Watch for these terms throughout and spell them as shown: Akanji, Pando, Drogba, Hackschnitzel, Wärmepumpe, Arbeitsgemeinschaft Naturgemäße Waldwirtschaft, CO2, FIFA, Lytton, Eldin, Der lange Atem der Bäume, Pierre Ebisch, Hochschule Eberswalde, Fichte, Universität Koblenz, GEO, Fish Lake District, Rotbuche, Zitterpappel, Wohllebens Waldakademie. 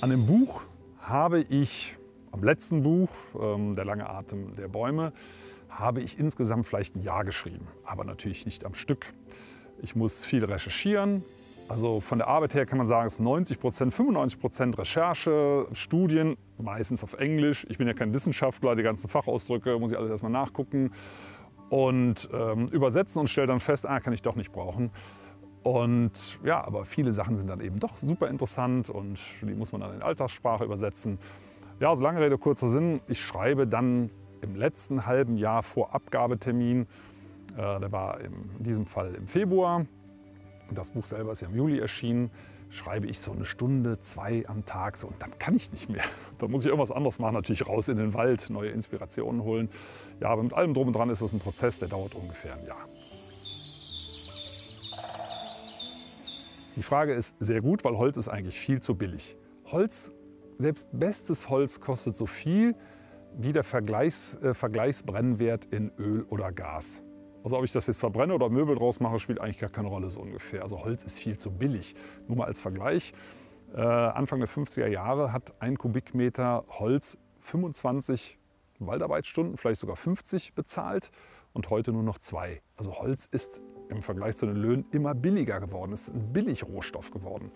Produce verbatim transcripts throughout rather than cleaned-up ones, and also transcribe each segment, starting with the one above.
An dem Buch habe ich, am letzten Buch, ähm, Der lange Atem der Bäume, habe ich insgesamt vielleicht ein Jahr geschrieben, aber natürlich nicht am Stück. Ich muss viel recherchieren. Also von der Arbeit her kann man sagen, es ist neunzig Prozent, fünfundneunzig Prozent Recherche, Studien, meistens auf Englisch. Ich bin ja kein Wissenschaftler, die ganzen Fachausdrücke muss ich alles erstmal nachgucken und ähm, übersetzen und stelle dann fest, ah, kann ich doch nicht brauchen. Und ja, aber viele Sachen sind dann eben doch super interessant und die muss man dann in Alltagssprache übersetzen. Ja, also lange Rede, kurzer Sinn, ich schreibe dann im letzten halben Jahr vor Abgabetermin, äh, der war in diesem Fall im Februar, das Buch selber ist ja im Juli erschienen, schreibe ich so eine Stunde, zwei am Tag so, und dann kann ich nicht mehr. Dann muss ich irgendwas anderes machen, natürlich raus in den Wald, neue Inspirationen holen. Ja, aber mit allem drum und dran ist das ein Prozess, der dauert ungefähr ein Jahr. Die Frage ist sehr gut, weil Holz ist eigentlich viel zu billig. Holz, selbst bestes Holz kostet so viel wie der Vergleichs, äh, Vergleichsbrennwert in Öl oder Gas. Also ob ich das jetzt verbrenne oder Möbel draus mache, spielt eigentlich gar keine Rolle so ungefähr. Also Holz ist viel zu billig. Nur mal als Vergleich, äh, Anfang der fünfziger Jahre hat ein Kubikmeter Holz fünfundzwanzig Waldarbeitsstunden, vielleicht sogar fünfzig bezahlt und heute nur noch zwei. Also Holz ist im Vergleich zu den Löhnen immer billiger geworden. Es ist ein Billigrohstoff geworden.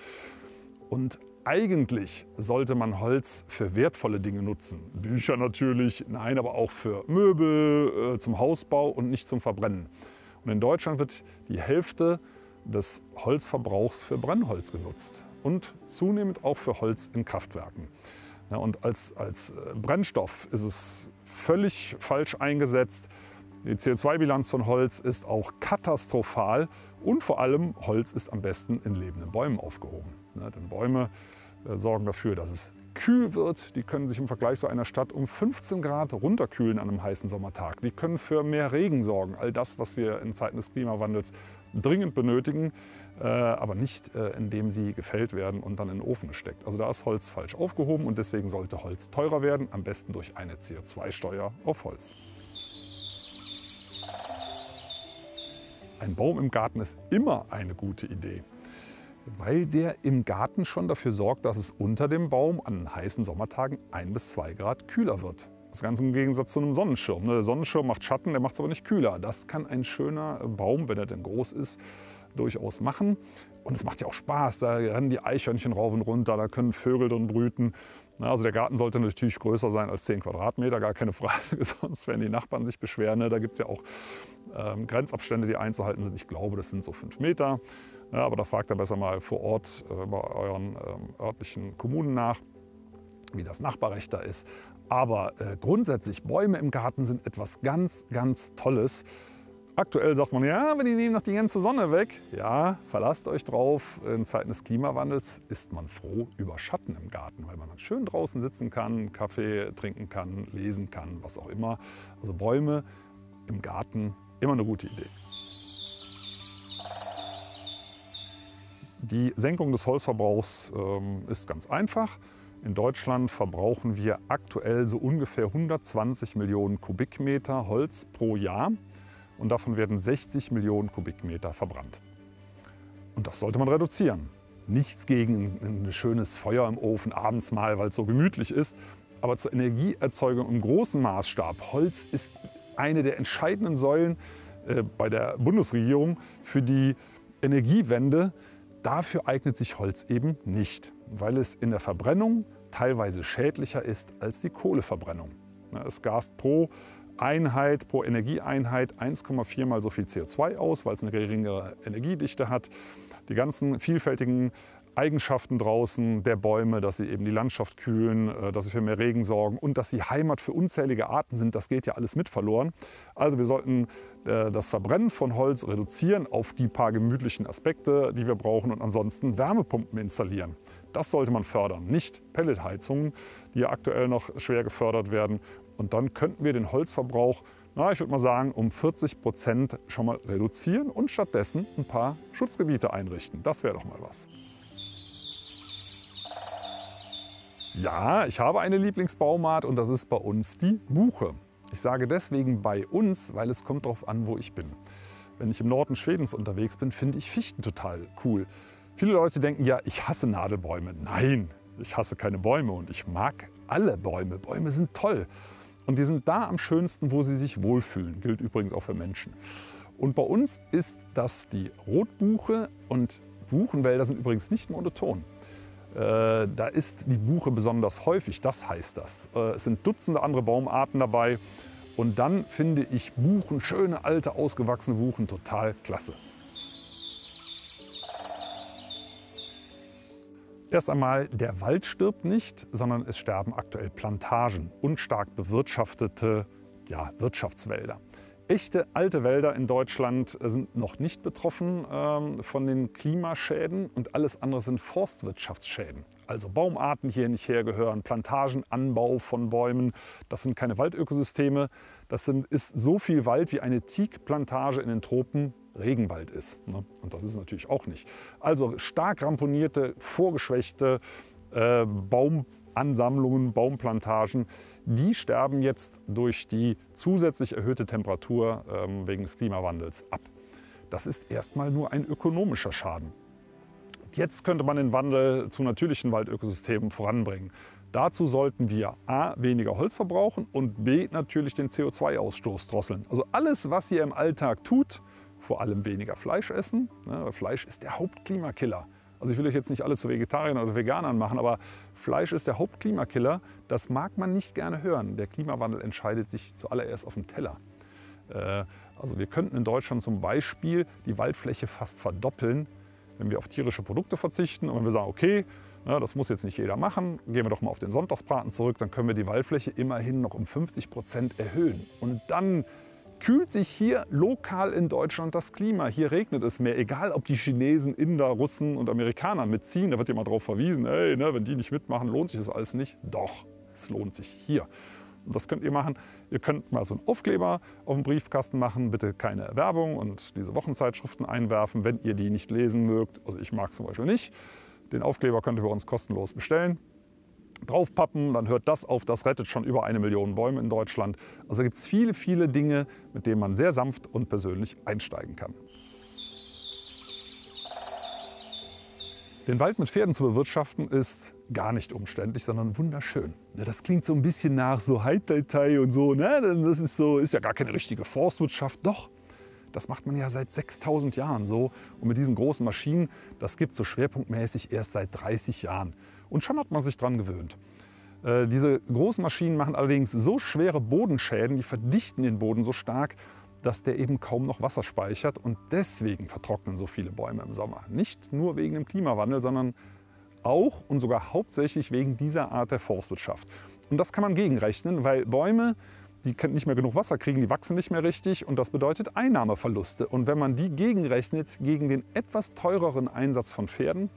Und eigentlich sollte man Holz für wertvolle Dinge nutzen. Bücher natürlich, nein, aber auch für Möbel, äh, zum Hausbau und nicht zum Verbrennen. Und in Deutschland wird die Hälfte des Holzverbrauchs für Brennholz genutzt und zunehmend auch für Holz in Kraftwerken. Ja, und als, als Brennstoff ist es völlig falsch eingesetzt. Die C O zwei Bilanz von Holz ist auch katastrophal und vor allem Holz ist am besten in lebenden Bäumen aufgehoben. Ne, denn Bäume äh, sorgen dafür, dass es kühl wird. Die können sich im Vergleich zu einer Stadt um fünfzehn Grad runterkühlen an einem heißen Sommertag. Die können für mehr Regen sorgen. All das, was wir in Zeiten des Klimawandels dringend benötigen, äh, aber nicht, äh, indem sie gefällt werden und dann in den Ofen gesteckt. Also da ist Holz falsch aufgehoben und deswegen sollte Holz teurer werden, am besten durch eine C O zwei Steuer auf Holz. Ein Baum im Garten ist immer eine gute Idee, weil der im Garten schon dafür sorgt, dass es unter dem Baum an heißen Sommertagen ein bis zwei Grad kühler wird. Das Ganze im Gegensatz zu einem Sonnenschirm. Der Sonnenschirm macht Schatten, der macht es aber nicht kühler. Das kann ein schöner Baum, wenn er denn groß ist, durchaus machen. Und es macht ja auch Spaß, da rennen die Eichhörnchen rauf und runter, da können Vögel drin brüten. Also der Garten sollte natürlich größer sein als zehn Quadratmeter, gar keine Frage, sonst werden die Nachbarn sich beschweren. Da gibt es ja auch ähm, Grenzabstände, die einzuhalten sind. Ich glaube, das sind so fünf Meter. Ja, aber da fragt ihr besser mal vor Ort äh, bei euren ähm, örtlichen Kommunen nach, wie das Nachbarrecht da ist. Aber äh, grundsätzlich, Bäume im Garten sind etwas ganz, ganz Tolles. Aktuell sagt man, ja, aber die nehmen noch die ganze Sonne weg. Ja, verlasst euch drauf. In Zeiten des Klimawandels ist man froh über Schatten im Garten, weil man dann schön draußen sitzen kann, Kaffee trinken kann, lesen kann, was auch immer. Also Bäume im Garten, immer eine gute Idee. Die Senkung des Holzverbrauchs ähm, ist ganz einfach. In Deutschland verbrauchen wir aktuell so ungefähr hundertzwanzig Millionen Kubikmeter Holz pro Jahr. Und davon werden sechzig Millionen Kubikmeter verbrannt. Und das sollte man reduzieren. Nichts gegen ein schönes Feuer im Ofen abends mal, weil es so gemütlich ist. Aber zur Energieerzeugung im großen Maßstab. Holz ist eine der entscheidenden Säulen äh, bei der Bundesregierung für die Energiewende. Dafür eignet sich Holz eben nicht, weil es in der Verbrennung teilweise schädlicher ist als die Kohleverbrennung. Es gast pro Einheit, pro Energieeinheit eins Komma vier mal so viel C O zwei aus, weil es eine geringere Energiedichte hat. Die ganzen vielfältigen Eigenschaften draußen der Bäume, dass sie eben die Landschaft kühlen, dass sie für mehr Regen sorgen und dass sie Heimat für unzählige Arten sind, das geht ja alles mit verloren. Also wir sollten das Verbrennen von Holz reduzieren auf die paar gemütlichen Aspekte, die wir brauchen, und ansonsten Wärmepumpen installieren. Das sollte man fördern, nicht Pelletheizungen, die ja aktuell noch schwer gefördert werden. Und dann könnten wir den Holzverbrauch, na, ich würde mal sagen, um vierzig Prozent schon mal reduzieren und stattdessen ein paar Schutzgebiete einrichten. Das wäre doch mal was. Ja, ich habe eine Lieblingsbaumart und das ist bei uns die Buche. Ich sage deswegen bei uns, weil es kommt darauf an, wo ich bin. Wenn ich im Norden Schwedens unterwegs bin, finde ich Fichten total cool. Viele Leute denken, ja, ich hasse Nadelbäume. Nein, Ich hasse keine Bäume und ich mag alle Bäume. Bäume sind toll. Und die sind da am schönsten, wo sie sich wohlfühlen. Gilt übrigens auch für Menschen. Und bei uns ist das die Rotbuche. Und Buchenwälder sind übrigens nicht monoton. Äh, da ist die Buche besonders häufig, das heißt das. Äh, es sind Dutzende andere Baumarten dabei. Und dann finde ich Buchen, schöne, alte, ausgewachsene Buchen, total klasse. Erst einmal, der Wald stirbt nicht, sondern es sterben aktuell Plantagen, unstark bewirtschaftete ja, Wirtschaftswälder. Echte alte Wälder in Deutschland sind noch nicht betroffen ähm, von den Klimaschäden und alles andere sind Forstwirtschaftsschäden. Also Baumarten, die hier nicht hergehören, Plantagenanbau von Bäumen, das sind keine Waldökosysteme. Das sind, ist so viel Wald, wie eine Teakplantage in den Tropen Regenwald ist. Ne? Und das ist natürlich auch nicht. Also stark ramponierte, vorgeschwächte äh, Baumansammlungen, Baumplantagen, die sterben jetzt durch die zusätzlich erhöhte Temperatur ähm, wegen des Klimawandels ab. Das ist erstmal nur ein ökonomischer Schaden. Jetzt könnte man den Wandel zu natürlichen Waldökosystemen voranbringen. Dazu sollten wir a. weniger Holz verbrauchen und b. natürlich den C O zwei Ausstoß drosseln. Also alles, was ihr im Alltag tut, vor allem weniger Fleisch essen. Fleisch ist der Hauptklimakiller. Also ich will euch jetzt nicht alles zu Vegetariern oder Veganern machen, aber Fleisch ist der Hauptklimakiller. Das mag man nicht gerne hören. Der Klimawandel entscheidet sich zuallererst auf dem Teller. Also wir könnten in Deutschland zum Beispiel die Waldfläche fast verdoppeln, wenn wir auf tierische Produkte verzichten und wenn wir sagen, okay, das muss jetzt nicht jeder machen, gehen wir doch mal auf den Sonntagsbraten zurück, dann können wir die Waldfläche immerhin noch um fünfzig Prozent erhöhen. Und dann kühlt sich hier lokal in Deutschland das Klima. Hier regnet es mehr, egal ob die Chinesen, Inder, Russen und Amerikaner mitziehen. Da wird immer darauf verwiesen, hey, ne, wenn die nicht mitmachen, lohnt sich das alles nicht. Doch, es lohnt sich hier. Und das könnt ihr machen. Ihr könnt mal so einen Aufkleber auf den Briefkasten machen, bitte keine Werbung und diese Wochenzeitschriften einwerfen, wenn ihr die nicht lesen mögt. Also ich mag es zum Beispiel nicht. Den Aufkleber könnt ihr bei uns kostenlos bestellen. Draufpappen, dann hört das auf, das rettet schon über eine Million Bäume in Deutschland. Also gibt es viele, viele Dinge, mit denen man sehr sanft und persönlich einsteigen kann. Den Wald mit Pferden zu bewirtschaften ist gar nicht umständlich, sondern wunderschön. Das klingt so ein bisschen nach so Haitai-Tai und so, ne? Das ist, so, ist ja gar keine richtige Forstwirtschaft, doch. Das macht man ja seit sechstausend Jahren so. Und mit diesen großen Maschinen, das gibt es so schwerpunktmäßig erst seit dreißig Jahren. Und schon hat man sich dran gewöhnt. Äh, diese großen Maschinen machen allerdings so schwere Bodenschäden, die verdichten den Boden so stark, dass der eben kaum noch Wasser speichert. Und deswegen vertrocknen so viele Bäume im Sommer. Nicht nur wegen dem Klimawandel, sondern auch und sogar hauptsächlich wegen dieser Art der Forstwirtschaft. Und das kann man gegenrechnen, weil Bäume, die können nicht mehr genug Wasser kriegen, die wachsen nicht mehr richtig und das bedeutet Einnahmeverluste. Und wenn man die gegenrechnet gegen den etwas teureren Einsatz von Pferden,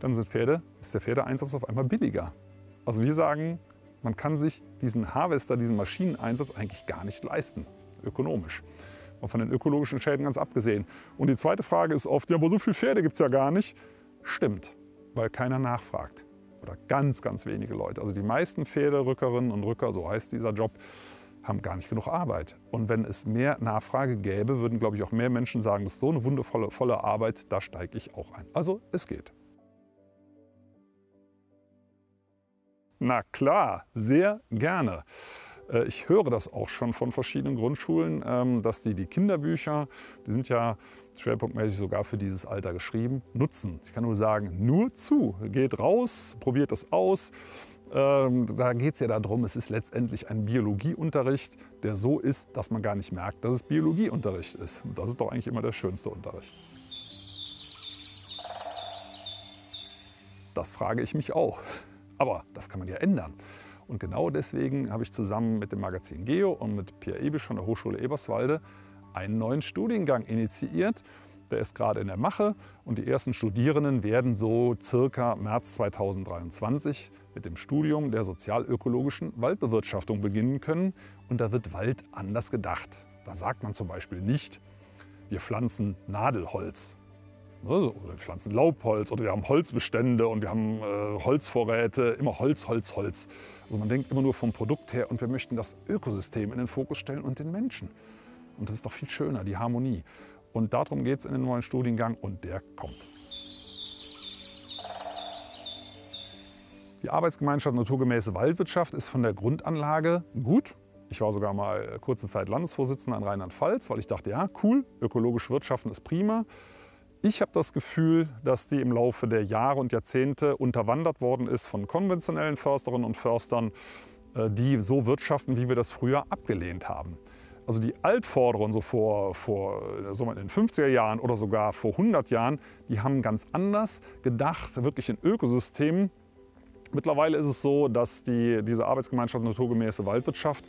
dann sind Pferde, ist der Pferdeeinsatz auf einmal billiger. Also wir sagen, man kann sich diesen Harvester, diesen Maschineneinsatz eigentlich gar nicht leisten, ökonomisch. Und von den ökologischen Schäden ganz abgesehen. Und die zweite Frage ist oft, ja, aber so viele Pferde gibt es ja gar nicht. Stimmt, weil keiner nachfragt. Oder ganz, ganz wenige Leute. Also die meisten Pferderückerinnen und Rücker, so heißt dieser Job, haben gar nicht genug Arbeit. Und wenn es mehr Nachfrage gäbe, würden, glaube ich, auch mehr Menschen sagen, das ist so eine wundervolle volle Arbeit, da steige ich auch ein. Also, es geht. Na klar, sehr gerne. Ich höre das auch schon von verschiedenen Grundschulen, dass die die Kinderbücher, die sind ja schwerpunktmäßig sogar für dieses Alter geschrieben, nutzen. Ich kann nur sagen, nur zu. Geht raus, probiert das aus. Da geht es ja darum, es ist letztendlich ein Biologieunterricht, der so ist, dass man gar nicht merkt, dass es Biologieunterricht ist. Und das ist doch eigentlich immer der schönste Unterricht. Das frage ich mich auch. Aber das kann man ja ändern. Und genau deswegen habe ich zusammen mit dem Magazin G E O und mit Pierre Ebisch von der Hochschule Eberswalde einen neuen Studiengang initiiert. Der ist gerade in der Mache und die ersten Studierenden werden so circa März zweitausenddreiundzwanzig mit dem Studium der sozialökologischen Waldbewirtschaftung beginnen können. Und da wird Wald anders gedacht. Da sagt man zum Beispiel nicht, wir pflanzen Nadelholz oder wir pflanzen Laubholz oder wir haben Holzbestände und wir haben äh, Holzvorräte, immer Holz, Holz, Holz. Also man denkt immer nur vom Produkt her und wir möchten das Ökosystem in den Fokus stellen und den Menschen. Und das ist doch viel schöner, die Harmonie. Und darum geht es in den neuen Studiengang und der kommt. Die Arbeitsgemeinschaft Naturgemäße Waldwirtschaft ist von der Grundanlage gut. Ich war sogar mal kurze Zeit Landesvorsitzender in Rheinland-Pfalz, weil ich dachte, ja, cool, ökologisch wirtschaften ist prima. Ich habe das Gefühl, dass die im Laufe der Jahre und Jahrzehnte unterwandert worden ist von konventionellen Försterinnen und Förstern, die so wirtschaften, wie wir das früher abgelehnt haben. Also die Altvorderen so vor, vor so in den fünfziger Jahren oder sogar vor hundert Jahren, die haben ganz anders gedacht, wirklich in Ökosystemen. Mittlerweile ist es so, dass die, diese Arbeitsgemeinschaft Naturgemäße Waldwirtschaft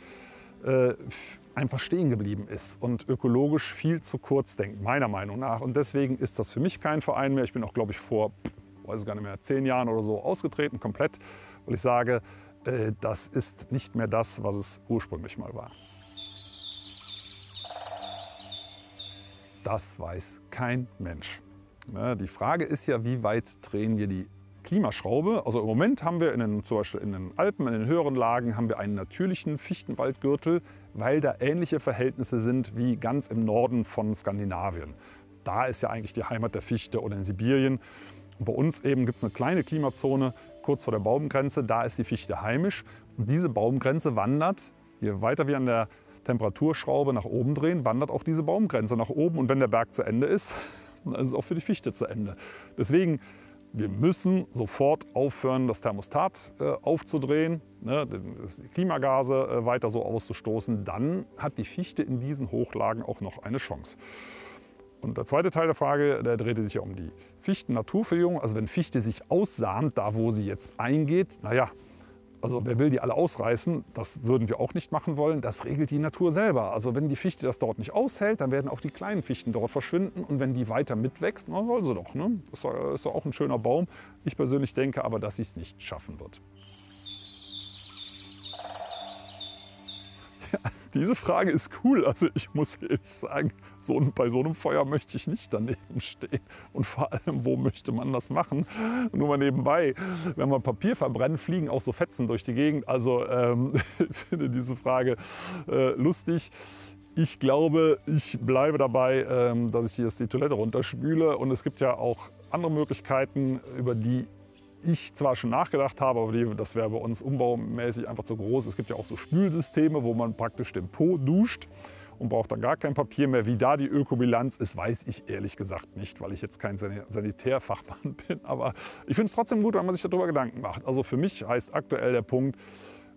äh, einfach stehen geblieben ist und ökologisch viel zu kurz denkt, meiner Meinung nach. Und deswegen ist das für mich kein Verein mehr. Ich bin auch, glaube ich, vor, weiß ich gar nicht mehr, zehn Jahren oder so ausgetreten, komplett, weil ich sage, äh, das ist nicht mehr das, was es ursprünglich mal war. Das weiß kein Mensch. Die Frage ist ja, wie weit drehen wir die Klimaschraube? Also im Moment haben wir in den, zum Beispiel in den Alpen, in den höheren Lagen, haben wir einen natürlichen Fichtenwaldgürtel, weil da ähnliche Verhältnisse sind wie ganz im Norden von Skandinavien. Da ist ja eigentlich die Heimat der Fichte oder in Sibirien. Und bei uns eben gibt es eine kleine Klimazone kurz vor der Baumgrenze, da ist die Fichte heimisch. Und diese Baumgrenze wandert, je weiter wir an der Temperaturschraube nach oben drehen, wandert auch diese Baumgrenze nach oben. Und wenn der Berg zu Ende ist, dann ist es auch für die Fichte zu Ende. Deswegen, wir müssen sofort aufhören, das Thermostat äh, aufzudrehen, ne, die Klimagase äh, weiter so auszustoßen. Dann hat die Fichte in diesen Hochlagen auch noch eine Chance. Und der zweite Teil der Frage, der drehte sich ja um die Fichten-Naturverjüngung. Also wenn Fichte sich aussamt, da wo sie jetzt eingeht, naja, also wer will die alle ausreißen, das würden wir auch nicht machen wollen, das regelt die Natur selber. Also wenn die Fichte das dort nicht aushält, dann werden auch die kleinen Fichten dort verschwinden und wenn die weiter mitwächst, dann soll sie doch, ne? Das ist doch auch ein schöner Baum. Ich persönlich denke aber, dass sie es nicht schaffen wird. Ja, diese Frage ist cool, also ich muss ehrlich sagen, so, bei so einem Feuer möchte ich nicht daneben stehen. Und vor allem, wo möchte man das machen? Nur mal nebenbei, wenn man Papier verbrennt, fliegen auch so Fetzen durch die Gegend. Also ähm, ich finde diese Frage äh, lustig. Ich glaube, ich bleibe dabei, ähm, dass ich hier jetzt die Toilette runterspüle. Und es gibt ja auch andere Möglichkeiten, über die ich zwar schon nachgedacht habe, aber die, das wäre bei uns umbaumäßig einfach zu groß. Es gibt ja auch so Spülsysteme, wo man praktisch den Po duscht und braucht dann gar kein Papier mehr. Wie da die Ökobilanz ist, weiß ich ehrlich gesagt nicht, weil ich jetzt kein Sanitärfachmann bin. Aber ich finde es trotzdem gut, wenn man sich darüber Gedanken macht. Also für mich heißt aktuell der Punkt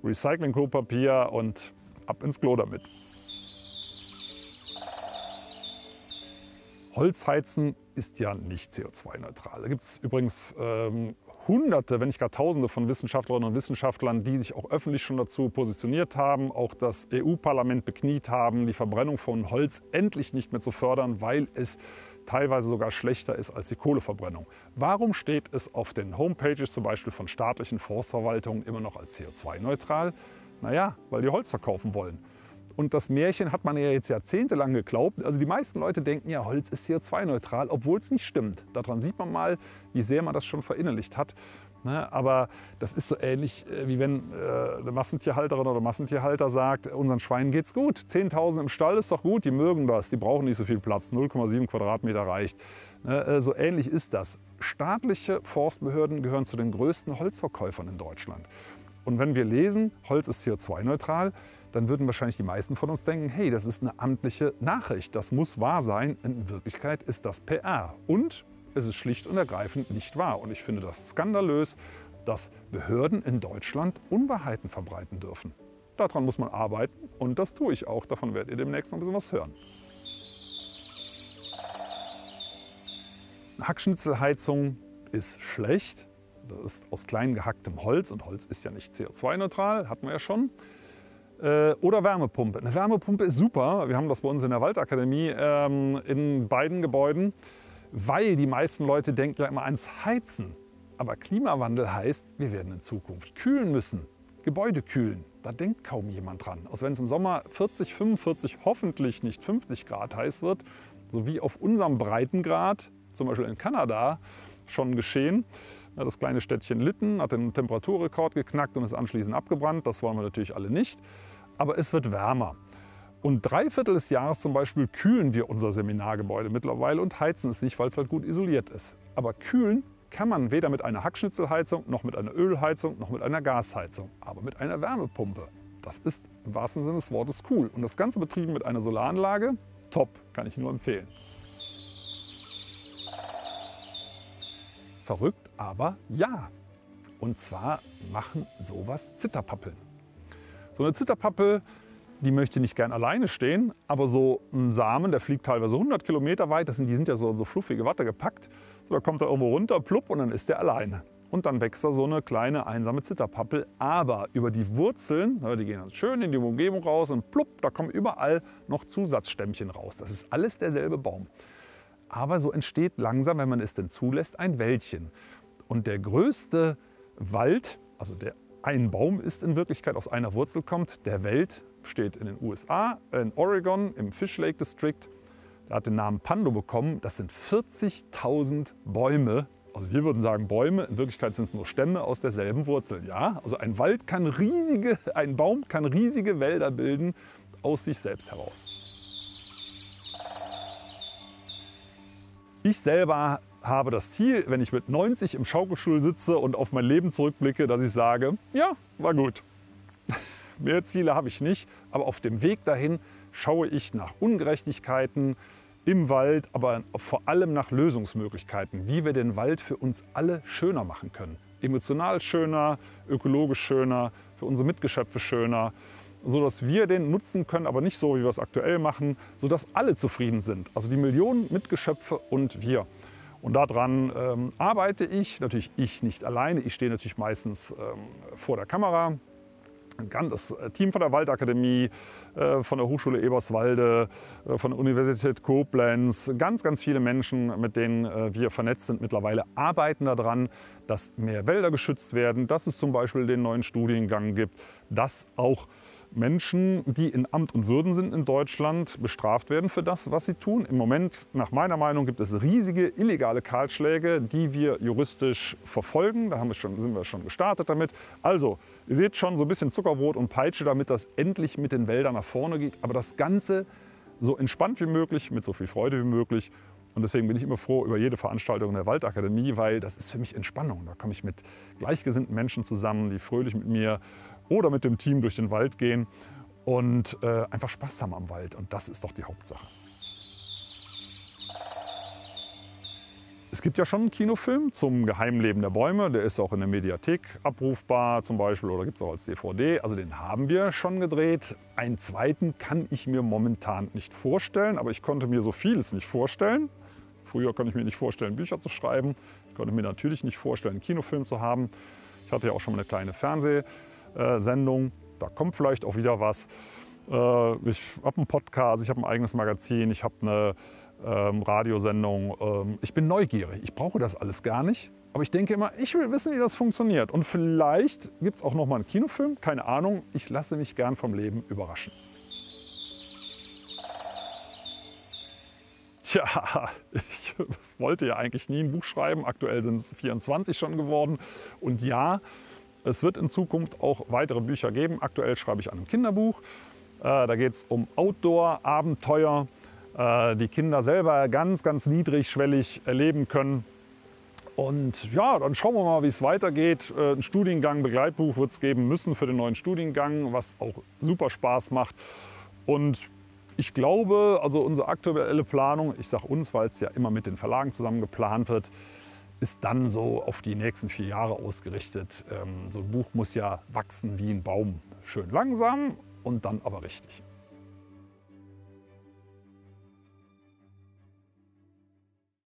Recycling-Klopapier und ab ins Klo damit. Holzheizen ist ja nicht C O zwei neutral. Da gibt es übrigens ähm, Hunderte, wenn nicht gar Tausende von Wissenschaftlerinnen und Wissenschaftlern, die sich auch öffentlich schon dazu positioniert haben, auch das E U-Parlament bekniet haben, die Verbrennung von Holz endlich nicht mehr zu fördern, weil es teilweise sogar schlechter ist als die Kohleverbrennung. Warum steht es auf den Homepages zum Beispiel von staatlichen Forstverwaltungen immer noch als C O zwei neutral? Naja, weil die Holz verkaufen wollen. Und das Märchen hat man ja jetzt jahrzehntelang geglaubt. Also die meisten Leute denken ja, Holz ist C O zwei neutral, obwohl es nicht stimmt. Daran sieht man mal, wie sehr man das schon verinnerlicht hat. Ne? Aber das ist so ähnlich, wie wenn äh, eine Massentierhalterin oder Massentierhalter sagt, unseren Schweinen geht's gut. zehntausend im Stall ist doch gut, die mögen das, die brauchen nicht so viel Platz. null Komma sieben Quadratmeter reicht. Ne? So ähnlich ist das. Staatliche Forstbehörden gehören zu den größten Holzverkäufern in Deutschland. Und wenn wir lesen, Holz ist C O zwei neutral, dann würden wahrscheinlich die meisten von uns denken, hey, das ist eine amtliche Nachricht, das muss wahr sein. In Wirklichkeit ist das P R und es ist schlicht und ergreifend nicht wahr. Und ich finde das skandalös, dass Behörden in Deutschland Unwahrheiten verbreiten dürfen. Daran muss man arbeiten und das tue ich auch. Davon werdet ihr demnächst noch ein bisschen was hören. Hackschnitzelheizung ist schlecht. Das ist aus klein gehacktem Holz und Holz ist ja nicht C O zwei neutral, hatten wir ja schon. Äh, oder Wärmepumpe. Eine Wärmepumpe ist super, wir haben das bei uns in der Waldakademie ähm, in beiden Gebäuden, weil die meisten Leute denken ja immer ans Heizen. Aber Klimawandel heißt, wir werden in Zukunft kühlen müssen, Gebäude kühlen. Da denkt kaum jemand dran. Also wenn es im Sommer vierzig, fünfundvierzig, hoffentlich nicht fünfzig Grad heiß wird, so wie auf unserem Breitengrad, zum Beispiel in Kanada, schon geschehen. Das kleine Städtchen Lytton hat den Temperaturrekord geknackt und ist anschließend abgebrannt. Das wollen wir natürlich alle nicht. Aber es wird wärmer. Und drei Viertel des Jahres zum Beispiel kühlen wir unser Seminargebäude mittlerweile und heizen es nicht, weil es halt gut isoliert ist. Aber kühlen kann man weder mit einer Hackschnitzelheizung, noch mit einer Ölheizung, noch mit einer Gasheizung, aber mit einer Wärmepumpe. Das ist im wahrsten Sinne des Wortes cool. Und das Ganze betrieben mit einer Solaranlage, top, kann ich nur empfehlen. Verrückt, aber ja. Und zwar machen sowas Zitterpappeln. So eine Zitterpappel, die möchte nicht gern alleine stehen, aber so ein Samen, der fliegt teilweise hundert Kilometer weit, das sind, die sind ja so, so fluffige Watte gepackt, so, da kommt er irgendwo runter, plupp, und dann ist der alleine. Und dann wächst da so eine kleine, einsame Zitterpappel. Aber über die Wurzeln, die gehen dann schön in die Umgebung raus und plupp, da kommen überall noch Zusatzstämmchen raus. Das ist alles derselbe Baum. Aber so entsteht langsam, wenn man es denn zulässt, ein Wäldchen. Und der größte Wald, also der ein Baum ist in Wirklichkeit, aus einer Wurzel kommt, der Welt, steht in den U S A, in Oregon, im Fish Lake District. Der hat den Namen Pando bekommen. Das sind vierzigtausend Bäume. Also wir würden sagen Bäume, in Wirklichkeit sind es nur Stämme aus derselben Wurzel. Ja, also ein Wald kann riesige, ein Baum kann riesige Wälder bilden aus sich selbst heraus. Ich selber habe das Ziel, wenn ich mit neunzig im Schaukelstuhl sitze und auf mein Leben zurückblicke, dass ich sage, ja, war gut. Mehr Ziele habe ich nicht, aber auf dem Weg dahin schaue ich nach Ungerechtigkeiten im Wald, aber vor allem nach Lösungsmöglichkeiten, wie wir den Wald für uns alle schöner machen können. Emotional schöner, ökologisch schöner, für unsere Mitgeschöpfe schöner, sodass wir den nutzen können, aber nicht so, wie wir es aktuell machen, sodass alle zufrieden sind, also die Millionen Mitgeschöpfe und wir. Und daran ähm, arbeite ich, natürlich ich nicht alleine, ich stehe natürlich meistens ähm, vor der Kamera. Das Team von der Waldakademie, von der Hochschule Eberswalde, von der Universität Koblenz, ganz, ganz viele Menschen, mit denen wir vernetzt sind mittlerweile, arbeiten daran, dass mehr Wälder geschützt werden, dass es zum Beispiel den neuen Studiengang gibt, dass auch Menschen, die in Amt und Würden sind in Deutschland, bestraft werden für das, was sie tun. Im Moment, nach meiner Meinung, gibt es riesige illegale Kahlschläge, die wir juristisch verfolgen. Da haben wir schon, sind wir schon gestartet damit. Also, ihr seht schon so ein bisschen Zuckerbrot und Peitsche, damit das endlich mit den Wäldern nach vorne geht. Aber das Ganze so entspannt wie möglich, mit so viel Freude wie möglich. Und deswegen bin ich immer froh über jede Veranstaltung in der Waldakademie, weil das ist für mich Entspannung. Da komme ich mit gleichgesinnten Menschen zusammen, die fröhlich mit mir oder mit dem Team durch den Wald gehen und äh, einfach Spaß haben am Wald. Und das ist doch die Hauptsache. Es gibt ja schon einen Kinofilm zum Geheimleben der Bäume. Der ist auch in der Mediathek abrufbar zum Beispiel oder gibt es auch als D V D. Also den haben wir schon gedreht. Einen zweiten kann ich mir momentan nicht vorstellen, aber ich konnte mir so vieles nicht vorstellen. Früher konnte ich mir nicht vorstellen, Bücher zu schreiben. Ich konnte mir natürlich nicht vorstellen, einen Kinofilm zu haben. Ich hatte ja auch schon mal eine kleine Fernseh Sendung, da kommt vielleicht auch wieder was. Ich habe einen Podcast, ich habe ein eigenes Magazin, ich habe eine ähm, Radiosendung. Ähm, ich bin neugierig, ich brauche das alles gar nicht. Aber ich denke immer, ich will wissen, wie das funktioniert. Und vielleicht gibt es auch noch mal einen Kinofilm, keine Ahnung. Ich lasse mich gern vom Leben überraschen. Tja, ich wollte ja eigentlich nie ein Buch schreiben. Aktuell sind es vierundzwanzig schon geworden. Und ja, es wird in Zukunft auch weitere Bücher geben. Aktuell schreibe ich an einem Kinderbuch. Da geht es um Outdoor-Abenteuer, die Kinder selber ganz, ganz niedrigschwellig erleben können. Und ja, dann schauen wir mal, wie es weitergeht. Ein Studiengang, Begleitbuch wird es geben müssen für den neuen Studiengang, was auch super Spaß macht. Und ich glaube, also unsere aktuelle Planung, ich sage uns, weil es ja immer mit den Verlagen zusammen geplant wird, ist dann so auf die nächsten vier Jahre ausgerichtet. So ein Buch muss ja wachsen wie ein Baum. Schön langsam und dann aber richtig.